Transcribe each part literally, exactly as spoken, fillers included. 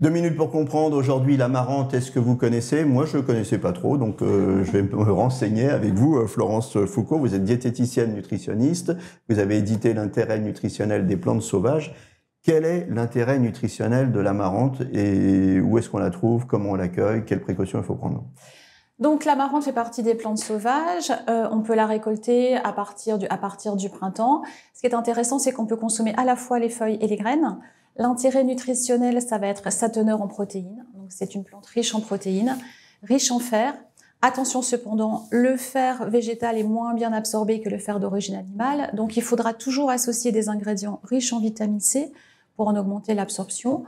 Deux minutes pour comprendre, aujourd'hui, l'amaranthe, est-ce que vous connaissez? Moi, je ne connaissais pas trop, donc euh, je vais me renseigner avec vous, Florence Foucault. Vous êtes diététicienne nutritionniste, vous avez édité l'intérêt nutritionnel des plantes sauvages. Quel est l'intérêt nutritionnel de l'amaranthe et où est-ce qu'on la trouve? Comment on l'accueille? Quelles précautions il faut prendre? Donc l'amaranthe fait partie des plantes sauvages, euh, on peut la récolter à partir du, à partir du printemps. Ce qui est intéressant, c'est qu'on peut consommer à la fois les feuilles et les graines. L'intérêt nutritionnel, ça va être sa teneur en protéines. Donc c'est une plante riche en protéines, riche en fer. Attention cependant, le fer végétal est moins bien absorbé que le fer d'origine animale, donc il faudra toujours associer des ingrédients riches en vitamine C pour en augmenter l'absorption.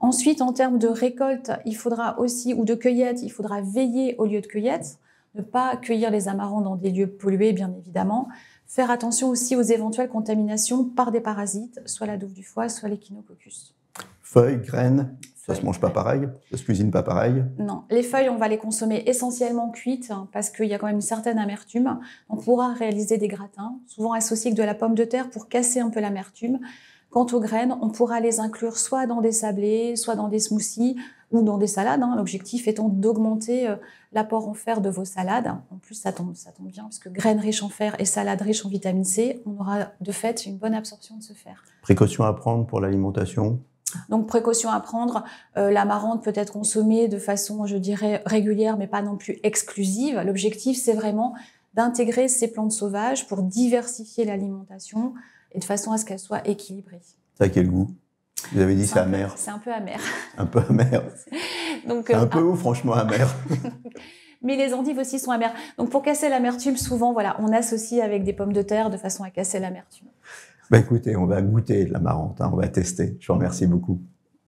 Ensuite, en termes de récolte, il faudra aussi, ou de cueillette, il faudra veiller au lieu de cueillette, ne pas cueillir les amarants dans des lieux pollués, bien évidemment. Faire attention aussi aux éventuelles contaminations par des parasites, soit la douve du foie, soit l'échinococcus. Feuilles, graines, ça ne se mange pas pareil, ça se cuisine pas pareil? Non, les feuilles, on va les consommer essentiellement cuites, hein, parce qu'il y a quand même une certaine amertume. On pourra réaliser des gratins, souvent associés avec de la pomme de terre pour casser un peu l'amertume. Quant aux graines, on pourra les inclure soit dans des sablés, soit dans des smoothies ou dans des salades. Hein. L'objectif étant d'augmenter l'apport en fer de vos salades. En plus, ça tombe, ça tombe bien, puisque graines riches en fer et salades riches en vitamine C, on aura de fait une bonne absorption de ce fer. Précautions à prendre pour l'alimentation? Donc, précautions à prendre. Euh, l'amaranthe peut être consommée de façon, je dirais, régulière, mais pas non plus exclusive. L'objectif, c'est vraiment d'intégrer ces plantes sauvages pour diversifier l'alimentation, et de façon à ce qu'elle soit équilibrée. Ça a quel goût? Vous avez dit c'est amer. C'est un peu amer. Un peu amer. Donc, un euh, peu un... ou franchement amer. Mais les endives aussi sont amères. Donc pour casser l'amertume, souvent, voilà, on associe avec des pommes de terre de façon à casser l'amertume. Bah écoutez, on va goûter de l'amaranthe, hein, on va tester. Je vous remercie beaucoup.